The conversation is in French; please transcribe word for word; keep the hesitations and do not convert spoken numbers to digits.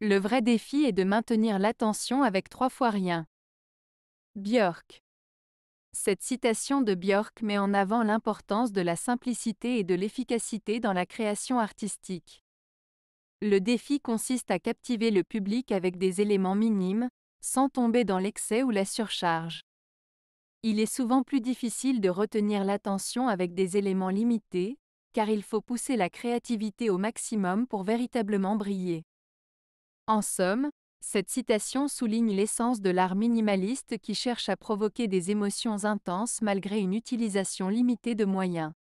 Le vrai défi est de maintenir l'attention avec trois fois rien. Björk. Cette citation de Björk met en avant l'importance de la simplicité et de l'efficacité dans la création artistique. Le défi consiste à captiver le public avec des éléments minimes, sans tomber dans l'excès ou la surcharge. Il est souvent plus difficile de retenir l'attention avec des éléments limités, car il faut pousser la créativité au maximum pour véritablement briller. En somme, cette citation souligne l'essence de l'art minimaliste qui cherche à provoquer des émotions intenses malgré une utilisation limitée de moyens.